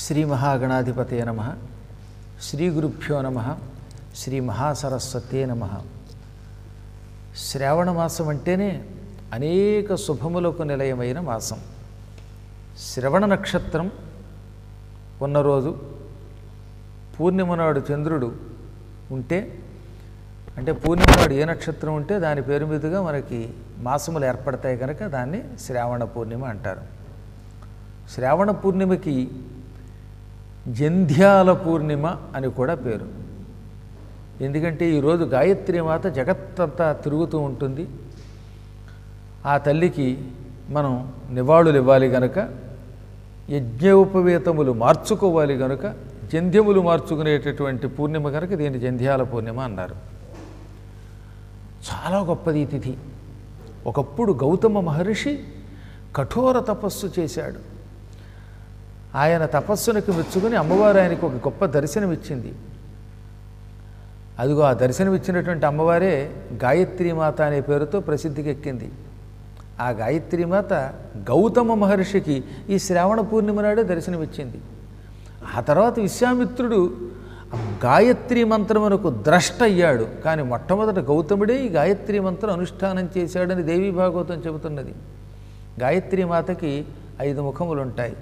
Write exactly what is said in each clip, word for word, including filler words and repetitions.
श्री महागणाधिपते नमः। श्री गुरुभ्यो नमः। श्री महासरस्वते नमः। శ్రావణ మాసం అంటేనే అనేక శుభములకు నిలయమైన మాసం। శ్రవణ నక్షత్రం ఉన్న రోజు పూర్ణిమ నాడు చంద్రుడు ఉంటే, అంటే పూర్ణిమ నాడు ఏ నక్షత్రం ఉంటే దాని పేరు మీదుగా మనకి మాసములు ఏర్పడతాయి కనుక దాన్ని శ్రావణ పూర్ణిమ అంటారు। శ్రావణ పూర్ణిమకి జంధ్యాల పూర్ణిమ అని కూడా పేరు। ఎందుకంటే ఈరోజు గాయత్రి మాత జగత్తంతా తిరుగుతూ ఉంటుంది, ఆ తల్లికి మనం నివాళులు ఇవ్వాలి గనక, యజ్ఞోపవేతములు మార్చుకోవాలి గనుక జంధ్యములు మార్చుకునేటటువంటి పూర్ణిమ కనుక దీన్ని జంధ్యాల పూర్ణిమ అన్నారు। చాలా గొప్పది ఈ తిథి। ఒకప్పుడు గౌతమ మహర్షి కఠోర తపస్సు చేశాడు। ఆయన తపస్సునికి మెచ్చుకుని అమ్మవారు ఆయనకు ఒక గొప్ప దర్శనమిచ్చింది। అదిగో ఆ దర్శనమిచ్చినటువంటి అమ్మవారే గాయత్రీమాత అనే పేరుతో ప్రసిద్ధికి ఎక్కింది। ఆ గాయత్రీమాత గౌతమ మహర్షికి ఈ శ్రావణ పూర్ణిమ నాడే దర్శనమిచ్చింది। ఆ తర్వాత విశ్వామిత్రుడు గాయత్రీ మంత్రమునకు ద్రష్ట అయ్యాడు, కానీ మొట్టమొదట గౌతముడే ఈ గాయత్రీ మంత్రం అనుష్ఠానం చేశాడని దేవీ భాగవతం చెబుతున్నది। గాయత్రీ మాతకి ఐదు ముఖములుంటాయి।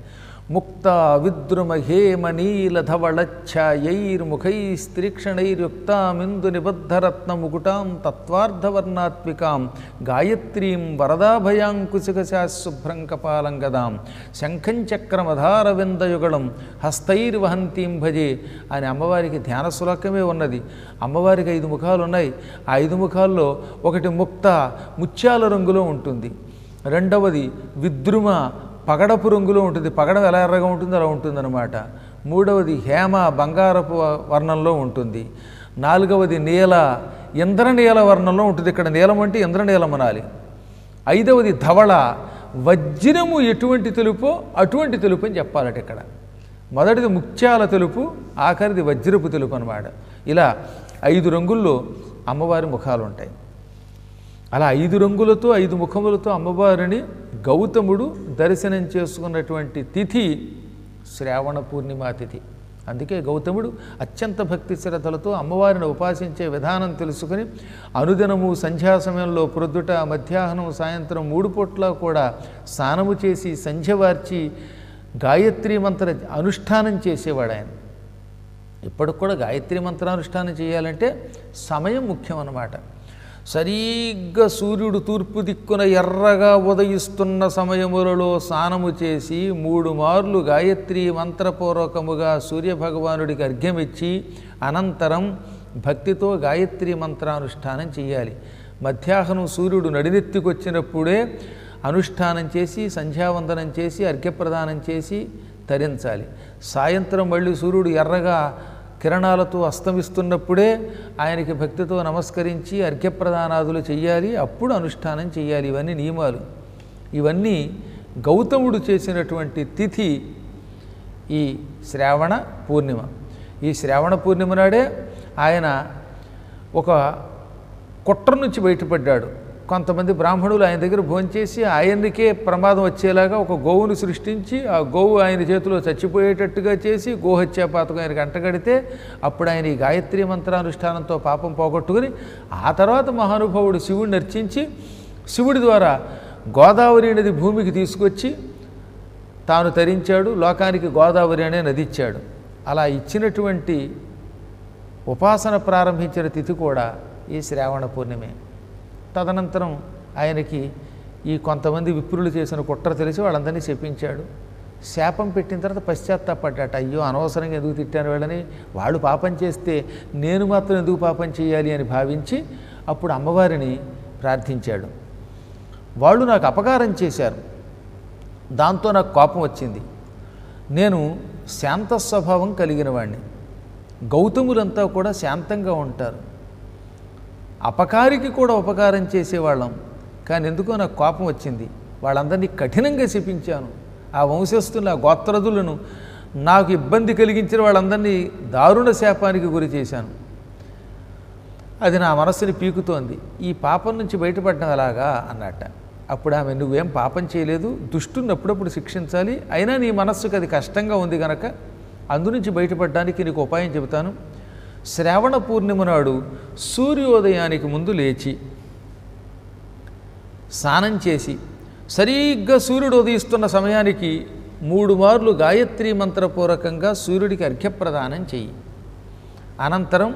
ముక్త విద్రుమ హేమనీలధవళఛాయైర్ముఖైస్త్రీక్షణైర్యుక్తామిందు నిబద్ధరత్న ముకుటాం తత్వార్థవర్ణాత్మికాం గాయత్రీం వరదాభయాంకుశిఖశాశుభ్రం కపాలం గదాం శంఖంచక్రమధారవిందయుగళం హస్తైర్వహంతీం భజే అని అమ్మవారికి ధ్యాన శ్లోకమే ఉన్నది। అమ్మవారికి ఐదు ముఖాలు ఉన్నాయి। ఆ ఐదు ముఖాల్లో ఒకటి ముక్త, ముత్యాల రంగులో ఉంటుంది। రెండవది విద్రుమ, పగడపు రంగులో ఉంటుంది, పగడం ఎలా ఎర్రగా ఉంటుందో అలా ఉంటుందన్నమాట। మూడవది హేమ, బంగారపు వర్ణంలో ఉంటుంది। నాలుగవది నీల, ఇంద్రనీల వర్ణంలో ఉంటుంది, ఇక్కడ నీలం అంటే ఇంద్రనీలం అనాలి। ఐదవది ధవళ, వజ్రము ఎటువంటి తెలుపో అటువంటి తెలుపు అని చెప్పాలట ఇక్కడ। మొదటిది ముత్యాల తెలుపు, ఆఖరిది వజ్రపు తెలుపు అనమాట। ఇలా ఐదు రంగుల్లో అమ్మవారి ముఖాలు ఉంటాయి। అలా ఐదు రంగులతో ఐదు ముఖములతో అమ్మవారిని గౌతముడు దర్శనం చేసుకున్నటువంటి తిథి శ్రావణ పూర్ణిమ తిథి। అందుకే గౌతముడు అత్యంత భక్తి శ్రద్ధలతో అమ్మవారిని ఉపాసించే విధానం తెలుసుకుని అనుదినము సంధ్యా సమయంలో ప్రొద్దుట, మధ్యాహ్నం, సాయంత్రం మూడు పూట్ల కూడా స్నానము చేసి సంధ్యవార్చి గాయత్రీ మంత్ర అనుష్ఠానం చేసేవాడు ఆయన। ఇప్పటికి కూడా గాయత్రీ మంత్రానుష్ఠానం చేయాలంటే సమయం ముఖ్యం అన్నమాట। సరిగ్గా సూర్యుడు తూర్పు దిక్కున ఎర్రగా ఉదయిస్తున్న సమయములలో స్నానము చేసి మూడు మార్లు గాయత్రీ మంత్రపూర్వకముగా సూర్యభగవానుడికి అర్ఘ్యమిచ్చి అనంతరం భక్తితో గాయత్రీ మంత్రానుష్ఠానం చేయాలి। మధ్యాహ్నం సూర్యుడు నడినెత్తికొచ్చినప్పుడే అనుష్ఠానం చేసి సంధ్యావందనం చేసి అర్ఘ్యప్రదానం చేసి తరించాలి। సాయంత్రం మళ్ళీ సూర్యుడు ఎర్రగా కిరణాలతో అస్తమిస్తున్నప్పుడే ఆయనకి భక్తితో నమస్కరించి అర్ఘ్యప్రదానాదులు చెయ్యాలి, అప్పుడు అనుష్ఠానం చెయ్యాలి। ఇవన్నీ నియమాలు, ఇవన్నీ గౌతముడు చేసినటువంటి తిథి ఈ శ్రావణ పూర్ణిమ। ఈ శ్రావణ పూర్ణిమ నాడే ఆయన ఒక కుట్ర నుంచి బయటపడ్డాడు। కొంతమంది బ్రాహ్మణులు ఆయన దగ్గర భోంచేసి ఆయనకే ప్రమాదం వచ్చేలాగా ఒక గోవును సృష్టించి ఆ గోవు ఆయన చేతిలో చచ్చిపోయేటట్టుగా చేసి గోహత్యాపాతకం ఆయనకు అంటగడితే అప్పుడు ఆయన ఈ గాయత్రీ మంత్రానుష్ఠానంతో పాపం పోగొట్టుకుని ఆ తర్వాత మహానుభావుడు శివుడిని అర్చించి శివుడి ద్వారా గోదావరి నది భూమికి తీసుకొచ్చి తాను తరించాడు, లోకానికి గోదావరి అనే నది ఇచ్చాడు। అలా ఇచ్చినటువంటి ఉపాసన ప్రారంభించిన తిథి కూడా ఈ శ్రావణ పూర్ణిమే। తదనంతరం ఆయనకి ఈ కొంతమంది విప్రులు చేసిన కుట్ర తెలిసి వాళ్ళందరినీ శపించాడు। శాపం పెట్టిన తర్వాత పశ్చాత్తాపడ్డాట, అయ్యో అనవసరంగా ఎందుకు తిట్టాను వీళ్ళని, వాళ్ళు పాపం చేస్తే నేను మాత్రం ఎందుకు పాపం చేయాలి అని భావించి అప్పుడు అమ్మవారిని ప్రార్థించాడు। వాళ్ళు నాకు అపకారం చేశారు, దాంతో నాకు కోపం వచ్చింది, నేను శాంత స్వభావం కలిగిన వాడిని, గౌతములంతా కూడా శాంతంగా ఉంటారు, అపకారికి కూడా ఉపకారం చేసేవాళ్ళం, కానీ ఎందుకో నాకు కోపం వచ్చింది, వాళ్ళందరినీ కఠినంగా శపించాను, ఆ వంశస్థులను, ఆ గోత్రదులను, నాకు ఇబ్బంది కలిగించిన వాళ్ళందరినీ దారుణ శాపానికి గురి చేశాను, అది నా మనస్సుని పీకుతోంది, ఈ పాపం నుంచి బయటపడడం ఎలాగా అన్నట్ట। అప్పుడు ఆమె నువ్వేం పాపం చేయలేదు, దుష్టుని అప్పుడప్పుడు శిక్షించాలి, అయినా నీ మనస్సుకు అది కష్టంగా ఉంది గనక అందు నుంచి బయటపడడానికి నీకు ఉపాయం చెబుతాను. శ్రావణ పూర్ణిమ నాడు సూర్యోదయానికి ముందు లేచి స్నానం చేసి సరిగ్గా సూర్యుడు ఉదయిస్తున్న సమయానికి మూడు మార్లు గాయత్రీ మంత్రపూర్వకంగా సూర్యుడికి అర్ఘ్యప్రదానం చెయ్యి. అనంతరం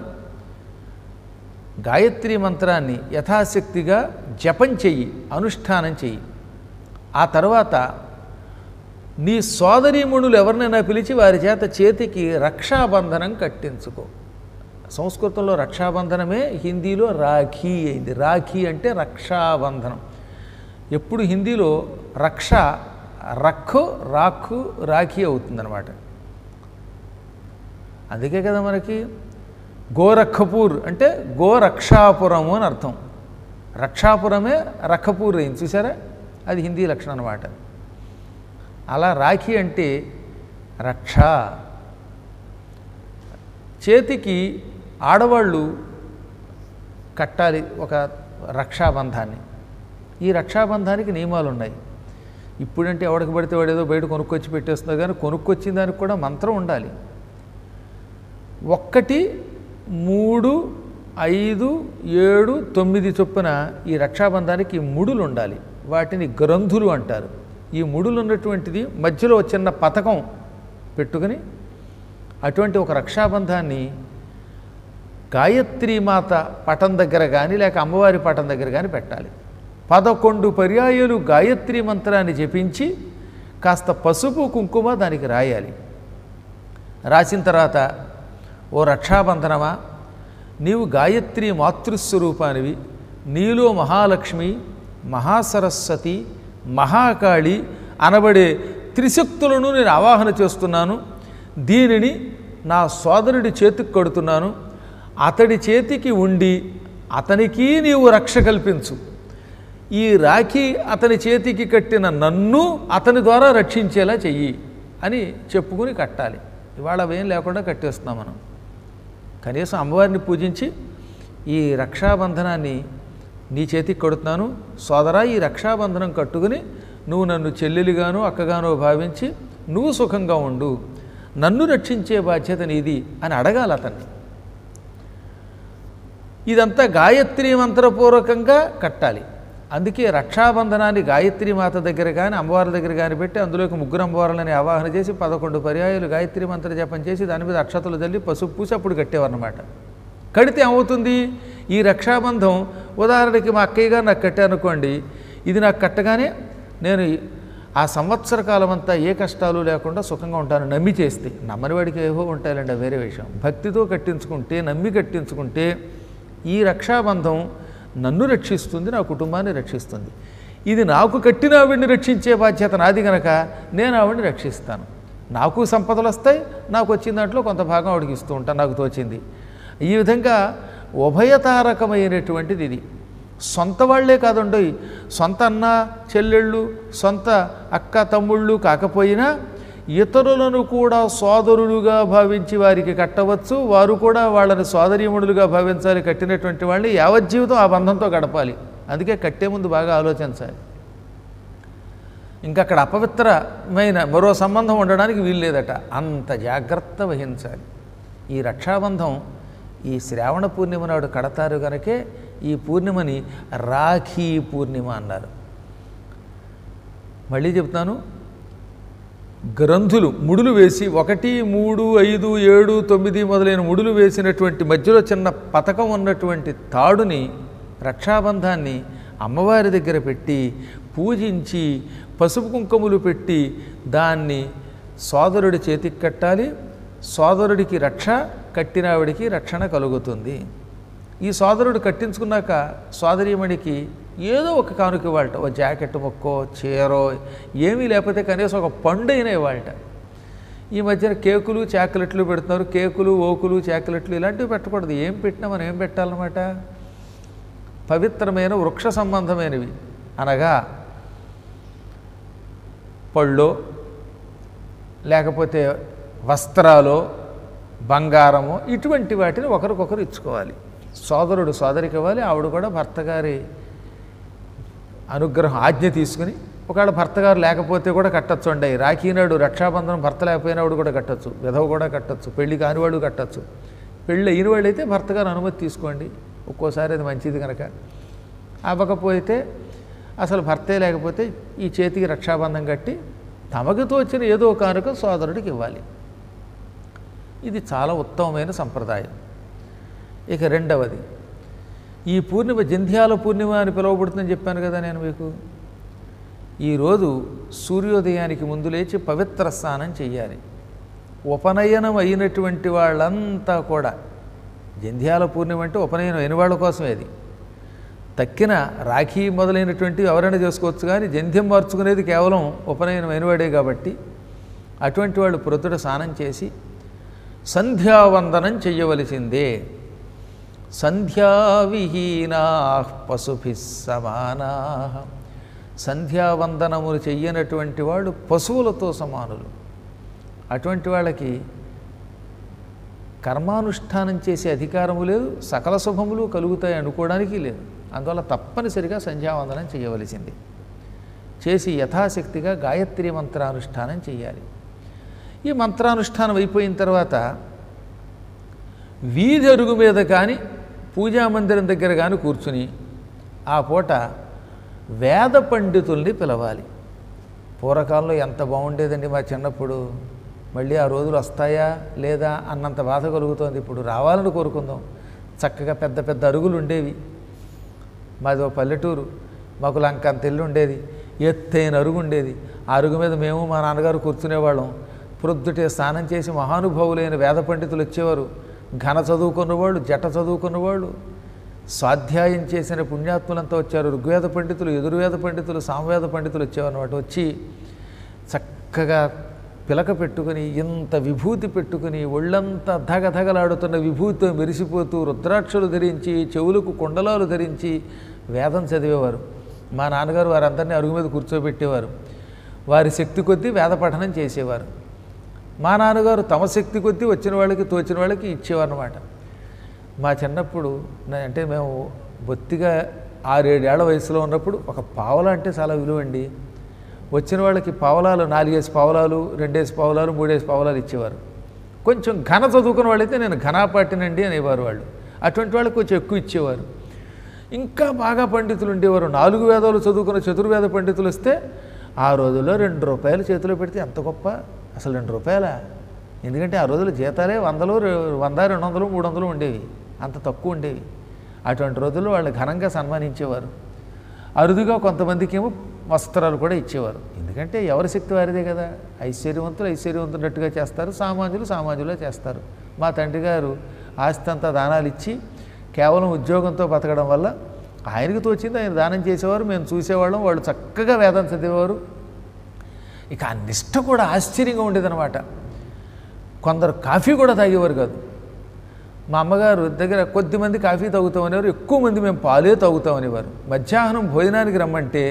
గాయత్రీ మంత్రాన్ని యథాశక్తిగా జపం చెయ్యి, అనుష్ఠానం చెయ్యి. ఆ తర్వాత నీ సోదరీమణులు ఎవరినైనా పిలిచి వారి చేత చేతికి రక్షాబంధనం కట్టించుకో. సంస్కృతంలో రక్షాబంధనమే హిందీలో రాఖీ అయింది. రాఖీ అంటే రక్షాబంధనం. ఎప్పుడు హిందీలో రక్ష రక్కు రాఖు రాఖీ అవుతుందన్నమాట. అందుకే కదా మనకి గోరఖపూర్ అంటే గోరక్షాపురము అని అర్థం. రక్షాపురమే రఖపూర్ అయింది, చూసారా, అది హిందీ లక్షణం అన్నమాట. అలా రాఖీ అంటే రక్ష. చేతికి ఆడవాళ్ళు కట్టాలి ఒక రక్షాబంధాన్ని. ఈ రక్షాబంధానికి నియమాలు ఉన్నాయి. ఇప్పుడంటే ఎవడికి పడితే వాడేదో బయట కొనుక్కొచ్చి పెట్టేస్తున్నారు, కానీ కొనుక్కొచ్చిన దానికి కూడా మంత్రం ఉండాలి. ఒక్కటి మూడు ఐదు ఏడు తొమ్మిది చొప్పున ఈ రక్షాబంధానికి ముడులు ఉండాలి. వాటిని గ్రంథులు అంటారు. ఈ ముడులు ఉన్నటువంటిది మధ్యలో చిన్న పతకం పెట్టుకుని అటువంటి ఒక రక్షాబంధాన్ని గాయత్రీ మాత పటం దగ్గర కానీ లేక అమ్మవారి పటం దగ్గర కానీ పెట్టాలి. పదకొండు పర్యాయాలు గాయత్రీ మంత్రాన్ని జపించి కాస్త పసుపు కుంకుమ దానికి రాయాలి. రాసిన తర్వాత ఓ రక్షాబంధనమా, నీవు గాయత్రీ మాతృస్వరూపానివి, నీలో మహాలక్ష్మి మహాసరస్వతి మహాకాళి అనబడే త్రిశక్తులను నేను ఆవాహన చేస్తున్నాను. దీనిని నా సోదరుడి చేతికి కడుతున్నాను. అతడి చేతికి ఉండి అతనికి నీవు రక్ష కల్పించు. ఈ రాఖీ అతని చేతికి కట్టిన నన్ను అతని ద్వారా రక్షించేలా చెయ్యి అని చెప్పుకుని కట్టాలి. ఇవాళ అవేం లేకుండా కట్టేస్తున్నాం మనం. కనీసం అమ్మవారిని పూజించి ఈ రక్షాబంధనాన్ని నీ చేతికి కడుతున్నాను సోదరా, ఈ రక్షాబంధనం కట్టుకుని నువ్వు నన్ను చెల్లెలిగానో అక్కగానో భావించి నువ్వు సుఖంగా ఉండు, నన్ను రక్షించే బాధ్యత నీది అని అడగాలి అతన్ని. ఇదంతా గాయత్రీ మంత్రపూర్వకంగా కట్టాలి. అందుకే రక్షాబంధనాన్ని గాయత్రీ మాత దగ్గర కానీ అమ్మవారి దగ్గర కానీ పెట్టి అందులోకి ముగ్గురు అమ్మవారులని ఆవాహన చేసి పదకొండు పర్యాయాలు గాయత్రీ మంత్ర జపం చేసి దాని మీద అక్షతలు చల్లి పసుపు పూసి అప్పుడు కట్టేవారన్నమాట. కడితే ఏమవుతుంది, ఈ రక్షాబంధం ఉదాహరణకి మా అక్కయ్య గారు నాకు కట్టారనుకోండి, ఇది నాకు కట్టగానే నేను ఆ సంవత్సర కాలం అంతా ఏ కష్టాలు లేకుండా సుఖంగా ఉంటాను నమ్మి చేస్తే. నమ్మని వాడికి ఏవో ఉంటాయండి వేరే విషయం. భక్తితో కట్టించుకుంటే నమ్మి కట్టించుకుంటే ఈ రక్షాబంధం నన్ను రక్షిస్తుంది, నా కుటుంబాన్ని రక్షిస్తుంది. ఇది నాకు కట్టిన ఆవిడ్ని రక్షించే బాధ్యత నాది గనక నేను ఆవిడ్ని రక్షిస్తాను. నాకు సంపదలు వస్తాయి, నాకు వచ్చిన దాంట్లో కొంత భాగం ఆవిడికి ఇస్తూ ఉంటాను నాకు తోచింది. ఈ విధంగా ఉభయతారకమైనటువంటిది ఇది. సొంత వాళ్లే కాదండి, సొంత అన్న చెల్లెళ్ళు సొంత అక్క తమ్ముళ్ళు కాకపోయినా ఇతరులను కూడా సోదరులుగా భావించి వారికి కట్టవచ్చు. వారు కూడా వాళ్ళని సోదరీమణులుగా భావించాలి. కట్టినటువంటి వాళ్ళని యావజ్జీవితం ఆ బంధంతో గడపాలి. అందుకే కట్టే ముందు బాగా ఆలోచించాలి. ఇంకా అక్కడ అపవిత్రమైన మరో సంబంధం ఉండడానికి వీల్లేదట, అంత జాగ్రత్త వహించాలి. ఈ రక్షాబంధం ఈ శ్రావణ పూర్ణిమ నాడు కడతారు కనుకే ఈ పూర్ణిమని రాఖీ పూర్ణిమ అన్నారు. మళ్ళీ చెప్తాను, గ్రంథులు ముడులు వేసి ఒకటి మూడు ఐదు ఏడు తొమ్మిది మొదలైన ముడులు వేసినటువంటి మధ్యలో చిన్న పతకం ఉన్నటువంటి తాడుని రక్షాబంధాన్ని అమ్మవారి దగ్గర పెట్టి పూజించి పసుపు కుంకుమలు పెట్టి దాన్ని సోదరుడి చేతికి కట్టాలి. సోదరుడికి రక్ష, కట్టిన ఆవిడికి రక్షణ కలుగుతుంది. ఈ సోదరుడు కట్టించుకున్నాక సోదరీమణికి ఏదో ఒక కానుక ఇవ్వాలట, ఓ జాకెట్ మొక్కో చీరో ఏమీ లేకపోతే కనీసం ఒక పండు అయినా ఇవ్వాలట. ఈ మధ్యన కేకులు చాక్లెట్లు పెడుతున్నారు. కేకులు ఓకులు చాక్లెట్లు ఇలాంటివి పెట్టకూడదు. ఏం పెట్టినా మనం ఏం పెట్టాలన్నమాట, పవిత్రమైన వృక్ష సంబంధమైనవి అనగా పళ్ళో లేకపోతే వస్త్రాలు బంగారము ఇటువంటి వాటిని ఒకరికొకరు ఇచ్చుకోవాలి. సోదరుడు సోదరికి ఇవ్వాలి, ఆవిడ కూడా భర్త గారి అనుగ్రహం ఆజ్ఞ తీసుకొని ఒకవేళ భర్త గారు లేకపోతే కూడా కట్టొచ్చు అండి. రాఖీ నాడు రక్షాబంధనం భర్త లేకపోయినవాడు కూడా కట్టొచ్చు, విధవ కూడా కట్టొచ్చు, పెళ్లి కానివాడు కట్టొచ్చు. పెళ్ళి అయిన వాళ్ళు అయితే భర్త గారు అనుమతి తీసుకోండి, ఒక్కోసారి అది మంచిది కనుక. అవ్వకపోతే అసలు భర్తే లేకపోతే ఈ చేతికి రక్షాబంధం కట్టి తమకు తోచిన ఏదో కానుక సోదరుడికి ఇవ్వాలి. ఇది చాలా ఉత్తమమైన సంప్రదాయం. ఇక రెండవది, ఈ పూర్ణిమ జంధ్యాల పూర్ణిమ అని పిలువబడుతుందని చెప్పాను కదా నేను మీకు. ఈరోజు సూర్యోదయానికి ముందు లేచి పవిత్ర స్నానం చేయాలి. ఉపనయనం అయినటువంటి వాళ్ళంతా కూడా, జంధ్యాల పూర్ణిమ అంటే ఉపనయనం అయిన వాళ్ళ కోసమే అది. తక్కిన రాఖీ మొదలైనటువంటివి ఎవరైనా చేసుకోవచ్చు, కానీ జంధ్యం మార్చుకునేది కేవలం ఉపనయనం అయినవాడే కాబట్టి అటువంటి వాళ్ళు ప్రొద్దుట స్నానం చేసి సంధ్యావందనం చెయ్యవలసిందే. సంధ్యావిహీనా పశుభిః సమానాః, సంధ్యావందనములు చెయ్యనటువంటి వాళ్ళు పశువులతో సమానులు. అటువంటి వాళ్ళకి కర్మానుష్ఠానం చేసే అధికారము లేదు, సకల శుభములు కలుగుతాయి అనుకోవడానికి లేదు. అందువల్ల తప్పనిసరిగా సంధ్యావందనం చేయవలసింది. చేసి యథాశక్తిగా గాయత్రి మంత్రానుష్ఠానం చేయాలి. ఈ మంత్రానుష్ఠానం అయిపోయిన తర్వాత వీధి అరుగు మీద కానీ పూజామందిరం దగ్గర కానీ కూర్చుని ఆ పూట వేద పండితుల్ని పిలవాలి. పూర్వకాలంలో ఎంత బాగుండేదండి మా చిన్నప్పుడు, మళ్ళీ ఆ రోజులు వస్తాయా లేదా అన్నంత బాధ కలుగుతోంది. ఇప్పుడు రావాలని కోరుకుందాం. చక్కగా పెద్ద పెద్ద అరుగులు ఉండేవి. మాది ఒక పల్లెటూరు, మాకు లంక అంత ఇల్లు ఉండేది, ఎత్తైన అరుగు ఉండేది. ఆ అరుగు మీద మేము మా నాన్నగారు కూర్చునేవాళ్ళం. ప్రొద్దుటే స్నానం చేసి మహానుభావులైన వేద పండితులు వచ్చేవారు. ఘన చదువుకున్నవాళ్ళు, జట చదువుకున్నవాళ్ళు, స్వాధ్యాయం చేసిన పుణ్యాత్ములంతా వచ్చారు. ఋగ్వేద పండితులు, యజుర్వేద పండితులు, సామవేద పండితులు వచ్చేవన్నమాట. వచ్చి చక్కగా పిలక పెట్టుకుని, ఇంత విభూతి పెట్టుకుని, ఒళ్ళంతా ధగధగలాడుతున్న విభూతితో మెరిసిపోతూ, రుద్రాక్షలు ధరించి, చెవులకు కుండలాలు ధరించి వేదం చదివేవారు. మా నాన్నగారు వారందరినీ అరుగు మీద కూర్చోబెట్టేవారు. వారి శక్తి కొద్దీ వేద పఠనం చేసేవారు. మా నాన్నగారు తమ శక్తి కొద్దీ వచ్చిన వాళ్ళకి, తోచిన వాళ్ళకి ఇచ్చేవారన్నమాట. మా చిన్నప్పుడు అంటే మేము బొత్తిగా ఆరేడేళ్ల వయసులో ఉన్నప్పుడు ఒక పావలా అంటే చాలా విలువండి. వచ్చిన వాళ్ళకి పావలాలు, నాలుగేసి పావలాలు, రెండేసి పావలాలు, మూడేసి పావలాలు ఇచ్చేవారు. కొంచెం ఘన చదువుకున్న వాళ్ళైతే నేను ఘనాపాటినండి అనేవారు వాళ్ళు. అటువంటి వాళ్ళకి కొంచెం ఎక్కువ ఇచ్చేవారు. ఇంకా బాగా పండితులు ఉండేవారు. నాలుగు వేదాలు చదువుకున్న చతుర్వేద పండితులు వస్తే ఆ రోజుల్లో రెండు రూపాయలు చేతిలో పెడితే ఎంత గొప్ప. అసలు రెండు రూపాయల, ఎందుకంటే ఆ రోజుల్లో జీతాలే వందలు, వంద, రెండు వందలు, మూడు వందలు ఉండేవి, అంత తక్కువ ఉండేవి. అటువంటి రోజుల్లో వాళ్ళు ఘనంగా సన్మానించేవారు. అరుదుగా కొంతమందికి ఏమో వస్త్రాలు కూడా ఇచ్చేవారు. ఎందుకంటే ఎవరి శక్తి వారిదే కదా. ఐశ్వర్యవంతులు ఐశ్వర్యవంతున్నట్టుగా చేస్తారు, సామాన్యులు సామాన్యులే చేస్తారు. మా తండ్రి గారు ఆస్తి అంతా దానాలు ఇచ్చి కేవలం ఉద్యోగంతో బతకడం వల్ల ఆయనకు తోచింది ఆయన దానం చేసేవారు. మేము చూసేవాళ్ళం. వాళ్ళు చక్కగా వేదం చదివేవారు. ఇక ఆ నిష్ట కూడా ఆశ్చర్యంగా ఉండేదన్నమాట. కొందరు కాఫీ కూడా తాగేవారు కాదు. మా అమ్మగారు దగ్గర కొద్దిమంది కాఫీ తాగుతామనేవారు, ఎక్కువ మంది మేము పాలే తాగుతామనేవారు. మధ్యాహ్నం భోజనానికి రమ్మంటే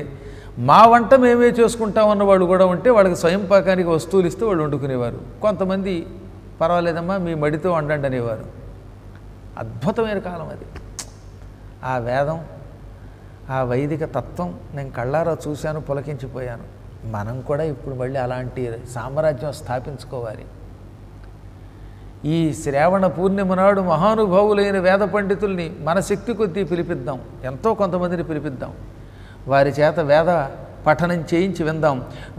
మా వంట మేమే చేసుకుంటామన్న వాళ్ళు కూడా ఉంటే వాళ్ళకి స్వయం పాకానికి వస్తువులు ఇస్తే వాళ్ళు వండుకునేవారు. కొంతమంది పర్వాలేదమ్మా మీ మడితో వండండి అనేవారు. అద్భుతమైన కాలం అది. ఆ వేదం, ఆ వైదిక తత్వం నేను కళ్ళారా చూశాను, పులకించిపోయాను. మనం కూడా ఇప్పుడు మళ్ళీ అలాంటి సామ్రాజ్యం స్థాపించుకోవాలి. ఈ శ్రావణ పూర్ణిమ నాడు మహానుభావులైన వేద పండితుల్ని మన శక్తి కొద్దీ పిలిపిద్దాం. ఎంతో కొంతమందిని పిలిపిద్దాం. వారి చేత వేద పఠనం చేయించి విందాం.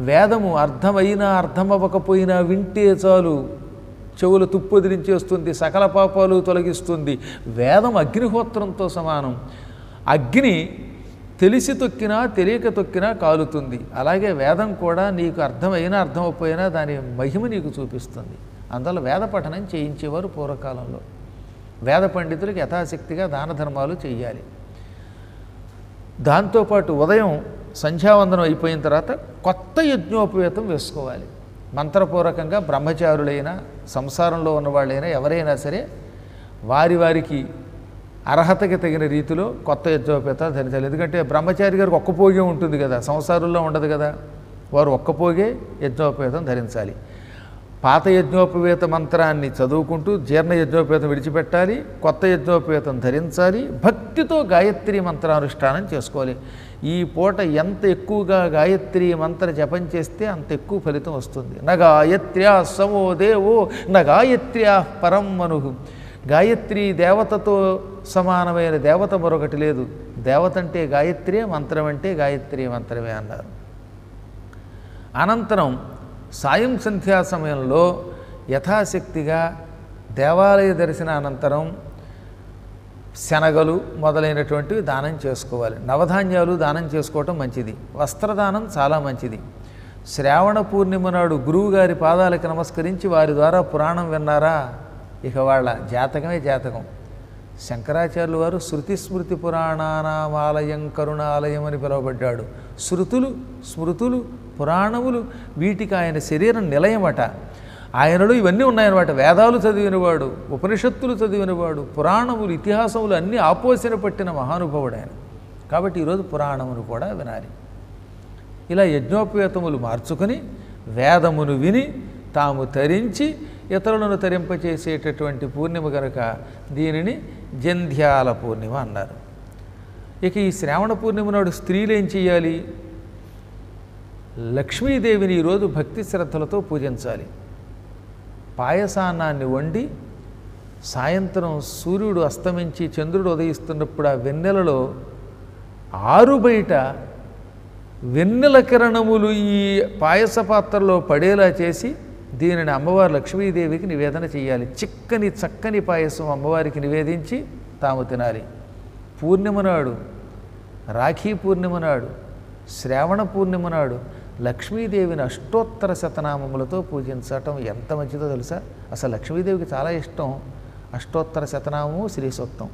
వేదము అర్థమైనా అర్థమవ్వకపోయినా వింటే చాలు, చెవులు తుప్పొదిలించేస్తుంది, సకల పాపాలు తొలగిస్తుంది. వేదం అగ్నిహోత్రంతో సమానం. అగ్ని తెలిసి తొక్కినా తెలియక తొక్కినా కాలుతుంది. అలాగే వేదం కూడా నీకు అర్థమైనా అర్థమైపోయినా దాని మహిమ నీకు చూపిస్తుంది. అందువల్ల వేద పఠనం చేయించేవారు పూర్వకాలంలో. వేద పండితులకు యథాశక్తిగా దాన ధర్మాలు చేయాలి. దాంతోపాటు ఉదయం సంధ్యావందనం అయిపోయిన తర్వాత కొత్త యజ్ఞోపవేతం వేసుకోవాలి. మంత్రపూర్వకంగా బ్రహ్మచారులైన, సంసారంలో ఉన్నవాళ్ళైనా ఎవరైనా సరే వారి వారికి అర్హతకి తగిన రీతిలో కొత్త యజ్ఞోపవేతాలు ధరించాలి. ఎందుకంటే బ్రహ్మచారి గారికి ఒక్కపోగే ఉంటుంది కదా, సంసారంలో ఉండదు కదా. వారు ఒక్కపోగే యజ్ఞోపవేతం ధరించాలి. పాత యజ్ఞోపవేత మంత్రాన్ని చదువుకుంటూ జీర్ణ యజ్ఞోపవేతం విడిచిపెట్టాలి. కొత్త యజ్ఞోపవేతం ధరించాలి. భక్తితో గాయత్రి మంత్రానుష్ఠానం చేసుకోవాలి. ఈ పూట ఎంత ఎక్కువగా గాయత్రి మంత్ర జపం చేస్తే అంత ఎక్కువ ఫలితం వస్తుంది. న గాయత్ర్యా సమో దేవో న గాయత్ర్యా పరం మనుః. గాయత్రి దేవతతో సమానమైన దేవత మరొకటి లేదు. దేవత అంటే గాయత్రి, మంత్రం అంటే గాయత్రి మంత్రమే అన్నారు. అనంతరం సాయం సంధ్యా సమయంలో యథాశక్తిగా దేవాలయ దర్శన అనంతరం శనగలు మొదలైనటువంటివి దానం చేసుకోవాలి. నవధాన్యాలు దానం చేసుకోవటం మంచిది. వస్త్రదానం చాలా మంచిది. శ్రావణ పూర్ణిమ నాడు గురువుగారి పాదాలకు నమస్కరించి వారి ద్వారా పురాణం విన్నారా ఇక వాళ్ళ జాతకమే జాతకం. శంకరాచార్యులు వారు శృతి స్మృతి పురాణానామాలయం కరుణాలయం అని పిలువబడ్డాడు. శృతులు, స్మృతులు, పురాణములు వీటికి ఆయన శరీరం నిలయమట. ఆయనలో ఇవన్నీ ఉన్నాయన్నమాట. వేదాలు చదివినవాడు, ఉపనిషత్తులు చదివినవాడు, పురాణములు, ఇతిహాసములు అన్నీ ఆపోసిన పట్టిన మహానుభావుడు ఆయన. కాబట్టి ఈరోజు పురాణమును కూడా వినాలి. ఇలా యజ్ఞోపేతములు మార్చుకొని వేదమును విని తాము తరించి ఇతరులను తరింపచేసేటటువంటి పూర్ణిమ కనుక దీనిని జంధ్యాల పూర్ణిమ అన్నారు. ఇక ఈ శ్రావణ పూర్ణిమ నాడు స్త్రీలు ఏం చేయాలి? లక్ష్మీదేవిని ఈరోజు భక్తి శ్రద్ధలతో పూజించాలి. పాయసానాన్ని వండి సాయంత్రం సూర్యుడు అస్తమించి చంద్రుడు ఉదయిస్తున్నప్పుడు ఆ వెన్నెలలో ఆరు బయట వెన్నెల కిరణములు ఈ పాయస పాత్రలో పడేలా చేసి దీనిని అమ్మవారు లక్ష్మీదేవికి నివేదన చేయాలి. చిక్కని చక్కని పాయసం అమ్మవారికి నివేదించి తాము తినాలి. పూర్ణిమ నాడు, రాఖీ పూర్ణిమ నాడు, శ్రావణ పూర్ణిమ నాడు లక్ష్మీదేవిని అష్టోత్తర శతనామములతో పూజించటం ఎంత మంచిదో తెలుసా? అసలు లక్ష్మీదేవికి చాలా ఇష్టం అష్టోత్తర శతనామము, శ్రీ సూక్తం.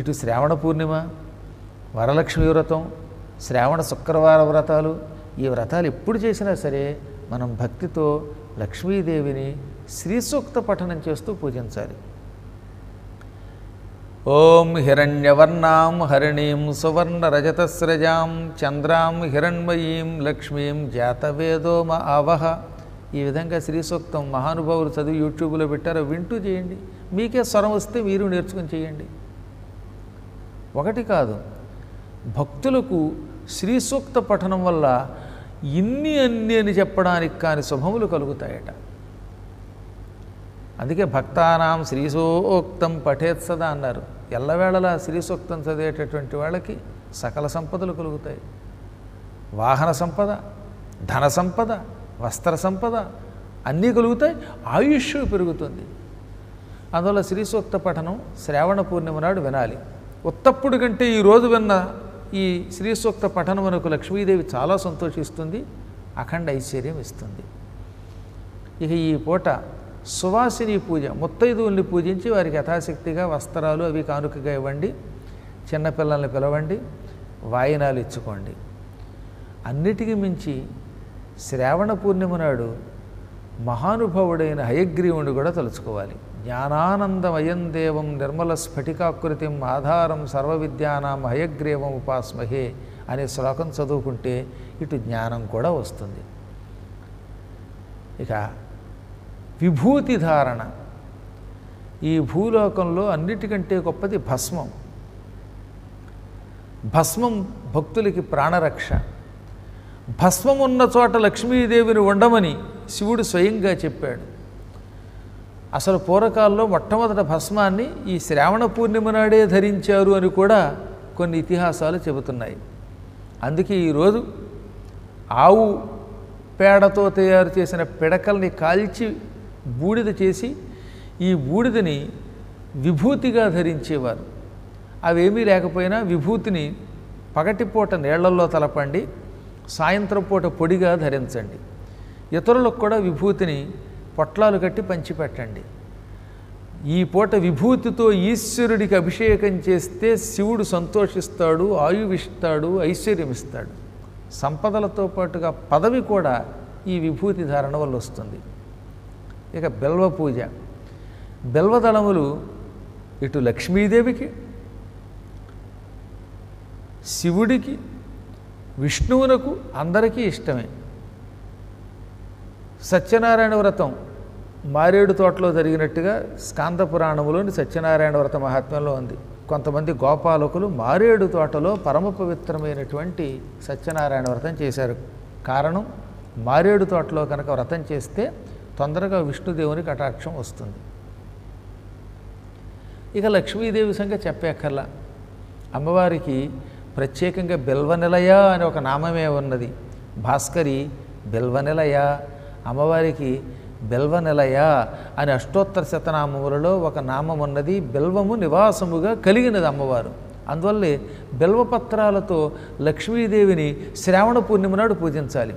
ఇటు శ్రావణ పూర్ణిమ, వరలక్ష్మి వ్రతం, శ్రావణ శుక్రవార వ్రతాలు, ఈ వ్రతాలు ఎప్పుడు చేసినా సరే మనం భక్తితో లక్ష్మీదేవిని శ్రీసూక్త పఠనం చేస్తూ పూజించాలి. ఓం హిరణ్యవర్ణాం హరిణీం సువర్ణరజతస్రజాం చంద్రాం హిరణ్మయీం లక్ష్మీం జాతవేదోమ ఆవహ. ఈ విధంగా శ్రీసూక్తం మహానుభావులు చదివి యూట్యూబ్లో పెట్టారో వింటూ చేయండి. మీకే స్వరం వస్తే మీరు నేర్చుకుని చేయండి. ఒకటి కాదు, భక్తులకు శ్రీసూక్త పఠనం వల్ల ఇన్ని అన్ని అని చెప్పడానికి కాని శుభములు కలుగుతాయట. అందుకే భక్తానాం శ్రీసూక్తం పఠేత్ సదా అన్నారు. ఎల్లవేళలా శ్రీసూక్తం చదివేటటువంటి వాళ్ళకి సకల సంపదలు కలుగుతాయి. వాహన సంపద, ధన సంపద, వస్త్ర సంపద అన్నీ కలుగుతాయి. ఆయుష్ పెరుగుతుంది. అందువల్ల శ్రీసూక్త పఠనం శ్రావణ పూర్ణిమ నాడు వినాలి. ఉత్తప్పుడు కంటే ఈరోజు విన్న ఈ శ్రీసూక్త పఠనమునకు లక్ష్మీదేవి చాలా సంతోషిస్తుంది, అఖండ ఐశ్వర్యం ఇస్తుంది. ఇక ఈ పూట సువాసిని పూజ, ముత్తైదువుల్ని పూజించి వారికి యథాశక్తిగా వస్త్రాలు అవి కానుకగా ఇవ్వండి. చిన్నపిల్లల్ని పిలవండి, వాయినాలు ఇచ్చుకోండి. అన్నిటికీ మించి శ్రావణ పూర్ణిమ నాడు మహానుభావుడైన హయగ్రీవుని కూడా తలుచుకోవాలి. జ్ఞానానందమయం దేవం నిర్మల స్ఫటికాకృతిం ఆధారం సర్వ విద్యానాం హయగ్రీవం ఉపాస్మహే అనే శ్లోకం చదువుకుంటే ఇటు జ్ఞానం కూడా వస్తుంది. ఇక విభూతి ధారణ. ఈ భూలోకంలో అన్నిటికంటే గొప్పది భస్మం. భస్మం భక్తులకి ప్రాణరక్ష. భస్మం ఉన్న చోట లక్ష్మీదేవిని ఉండమని శివుడు స్వయంగా చెప్పాడు. అసలు పూర్వకాలంలో మొట్టమొదట భస్మాన్ని ఈ శ్రావణ పూర్ణిమ నాడే ధరించారు అని కూడా కొన్ని ఇతిహాసాలు చెబుతున్నాయి. అందుకే ఈరోజు ఆవు పేడతో తయారు చేసిన పిడకల్ని కాల్చి బూడిద చేసి ఈ బూడిదని విభూతిగా ధరించేవారు. అవేమీ లేకపోయినా విభూతిని పగటిపూట నీళ్లల్లో తలపండి, సాయంత్రం పూట పొడిగా ధరించండి. ఇతరులకు కూడా విభూతిని పొట్లాలు కట్టి పంచిపెట్టండి. ఈ పూట విభూతితో ఈశ్వరుడికి అభిషేకం చేస్తే శివుడు సంతోషిస్తాడు, ఆయువిస్తాడు, ఐశ్వర్యం ఇస్తాడు. సంపదలతో పాటుగా పదవి కూడా ఈ విభూతి ధారణ వల్ల వస్తుంది. ఇక బెల్వ పూజ. బెల్వదళములు ఇటు లక్ష్మీదేవికి, శివుడికి, విష్ణువునకు అందరికీ ఇష్టమే. సత్యనారాయణ వ్రతం మారేడు తోటలో జరిగినట్టుగా స్కాంద పురాణములోని సత్యనారాయణ వ్రత మహాత్మ్యంలో ఉంది. కొంతమంది గోపాలకులు మారేడు తోటలో పరమ పవిత్రమైనటువంటి సత్యనారాయణ వ్రతం చేశారు. కారణం, మారేడు తోటలో కనుక వ్రతం చేస్తే తొందరగా విష్ణుదేవుని కటాక్షం వస్తుంది. ఇక లక్ష్మీదేవి సంగతి చెప్పక్కర్లా. అమ్మవారికి ప్రత్యేకంగా బిల్వనిలయ అనే ఒక నామమే ఉన్నది. భాస్కరి బిల్వనిలయ, అమ్మవారికి బిల్వనిలయ అనే అష్టోత్తర శతనామములలో ఒక నామం ఉన్నది. బిల్వము నివాసముగా కలిగినది అమ్మవారు. అందువల్లే బిల్వపత్రాలతో లక్ష్మీదేవిని శ్రావణ పూర్ణిమ నాడు పూజించాలి.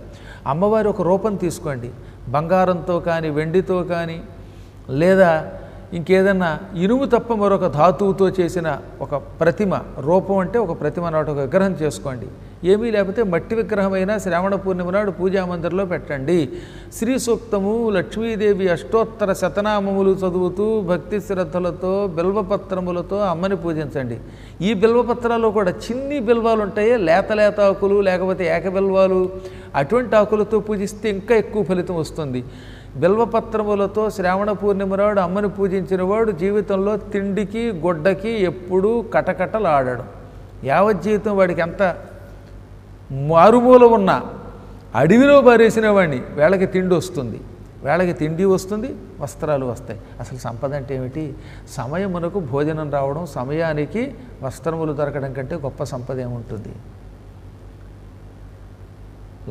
అమ్మవారి ఒక రూపం తీసుకోండి, బంగారంతో కానీ వెండితో కానీ లేదా ఇంకేదన్నా ఇనుము తప్ప మరొక ధాతువుతో చేసిన ఒక ప్రతిమ రూపం, అంటే ఒక ప్రతిమ నాటి ఒక విగ్రహం చేసుకోండి. ఏమీ లేకపోతే మట్టి విగ్రహమైనా శ్రావణ పూర్ణిమ నాడు పూజామందిర్లో పెట్టండి. శ్రీ సూక్తము, లక్ష్మీదేవి అష్టోత్తర శతనామములు చదువుతూ భక్తి శ్రద్ధలతో బిల్వపత్రములతో అమ్మని పూజించండి. ఈ బిల్వపత్రాల్లో కూడా చిన్ని బిల్వాలు ఉంటాయి, లేత లేత ఆకులు లేకపోతే ఏకబిల్వాలు, అటువంటి ఆకులతో పూజిస్తే ఇంకా ఎక్కువ ఫలితం వస్తుంది. బిల్వపత్రములతో శ్రావణ పూర్ణిమ నాడు అమ్మని పూజించిన వాడు జీవితంలో తిండికి గొడ్డకి ఎప్పుడూ కటకటలాడడం. యావత్ జీవితం వాడికి ఎంత మారుమూల ఉన్న అడవిలో పారేసిన వాడిని వేళకి తిండి వస్తుంది, వేళకి తిండి వస్తుంది, వస్త్రాలు వస్తాయి. అసలు సంపద అంటే ఏమిటి? సమయమునకు భోజనం రావడం, సమయానికి వస్త్రములు దొరకడం కంటే గొప్ప సంపద ఏముంటుంది?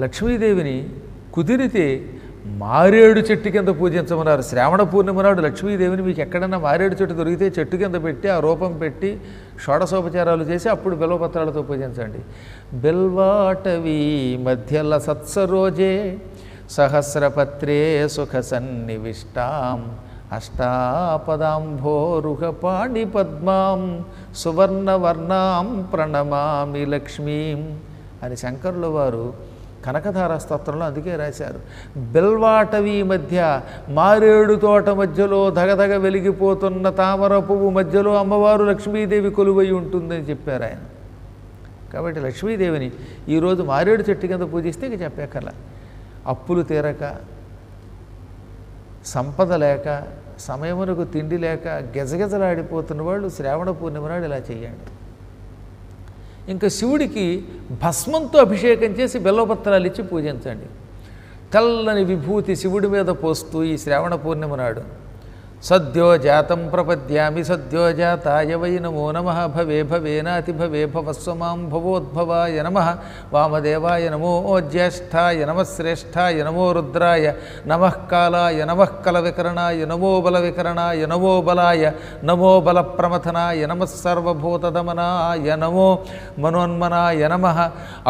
లక్ష్మీదేవిని కుదిరితే మారేడు చెట్టు కింద పూజించమన్నారు. శ్రావణ పూర్ణిమ నాడు లక్ష్మీదేవిని మీకు ఎక్కడన్నా మారేడు చెట్టు దొరికితే చెట్టు కింద పెట్టి ఆ రూపం పెట్టి షోడశోపచారాలు చేసి అప్పుడు బిల్వపత్రాలతో పూజించండి. బిల్వాటవి మధ్యల సత్సరోజే సహస్రపత్రే సుఖ సన్నివిష్టాం అష్టాపదాంభోరుహ పాణి పద్మాం సువర్ణవర్ణాం ప్రణమామి లక్ష్మీం అని శంకరుల వారు కనకధార స్తోత్రంలో అందుకే రాశారు. బిల్వాటవి మధ్య, మారేడు తోట మధ్యలో, ధగధగ వెలిగిపోతున్న తామర పువ్వు మధ్యలో అమ్మవారు లక్ష్మీదేవి కొలువై ఉంటుందని చెప్పారు ఆయన. కాబట్టి లక్ష్మీదేవిని ఈరోజు మారేడు చెట్టు కింద పూజిస్తే ఇక చెప్పేకలా. అప్పులు తీరక, సంపద లేక, సమయమునకు తిండి లేక గజగజలాడిపోతున్న వాళ్ళు శ్రావణ పూర్ణిమ నాడు ఇలా చేయండి. ఇంకా శివుడికి భస్మంతో అభిషేకం చేసి బిల్వపత్రాలు ఇచ్చి పూజించండి. తెల్లని విభూతి శివుడి మీద పోస్తూ ఈ శ్రావణ పూర్ణిమ నాడు సద్యోజాతం ప్రపద్యామి సద్యోజాతాయ వై నమో నమః భవే భవేనాతి భవే భవస్వమాం భవోద్భవాయ నమః వామదేవాయ నమో జ్యేష్ఠాయ నమః శ్రేష్ఠాయ నమో రుద్రాయ నమః కాలాయ నమః కలవికరణాయ నమో బలవికరణాయ నమో బలాయ నమో బలప్రమథనాయ నమః సర్వభూతదమనాయ నమో మనోన్మనాయ నమః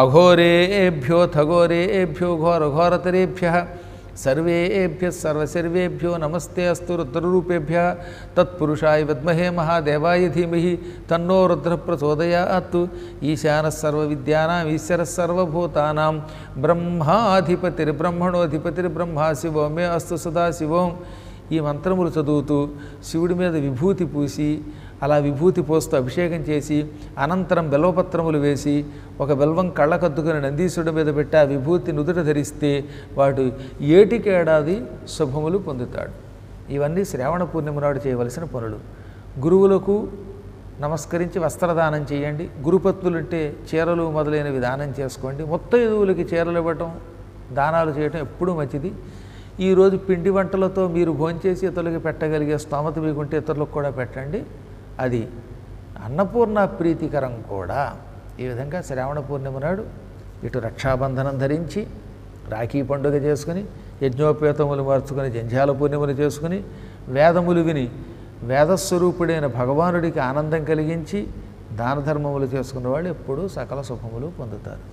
అఘోరేభ్యోథఘోరేభ్యో ఘోరఘోరతరేభ్యః సర్వేభ్యః సర్వసర్వేభ్యో నమస్తే అస్తు రుద్రరూపేభ్యః. తత్పురుషాయ విద్మహే మహాదేవాయ ధీమహి తన్నో రుద్ర ప్రచోదయాత్. ఈశానః సర్వవిద్యానాం ఈశ్వరః సర్వభూతానాం బ్రహ్మాధిపతిర్బ్రహ్మణోధిపతిర్బ్రహ్మా శివో మే అస్తు సదాశివం. ఈ మంత్రములు చదువుతూ శివుడి మీద విభూతి పూసి, అలా విభూతి పోస్తూ అభిషేకం చేసి, అనంతరం బిల్వపత్రములు వేసి ఒక బిల్వం కళ్ళకద్దుకుని నందీశ్వరుడి మీద పెట్టి ఆ విభూతి నుదుట ధరిస్తే వాడు ఏటికేడాది శుభములు పొందుతాడు. ఇవన్నీ శ్రావణ పూర్ణిమ నాడు చేయవలసిన పనులు. గురువులకు నమస్కరించి వస్త్రదానం చేయండి. గురుపత్నులుంటే చీరలు మొదలైనవి దానం చేసుకోండి. ముత్తైదువులకి చీరలు ఇవ్వటం, దానాలు చేయటం ఎప్పుడూ మంచిది. ఈరోజు పిండి వంటలతో మీరు భోంచేసి ఇతరులకి పెట్టగలిగే స్తోమత మీకుంటే ఇతరులకు కూడా పెట్టండి. అది అన్నపూర్ణ ప్రీతికరం కూడా. ఈ విధంగా శ్రావణ పూర్ణిమ నాడు ఇటు రక్షాబంధనం ధరించి, రాఖీ పండుగ చేసుకుని, యజ్ఞోపేతములు మార్చుకుని జంధ్యాల పూర్ణిమలు చేసుకుని, వేదములు విని వేదస్వరూపుడైన భగవానుడికి ఆనందం కలిగించి దాన ధర్మములు చేసుకున్న వాళ్ళు ఎప్పుడూ సకల సుఖములు పొందుతారు.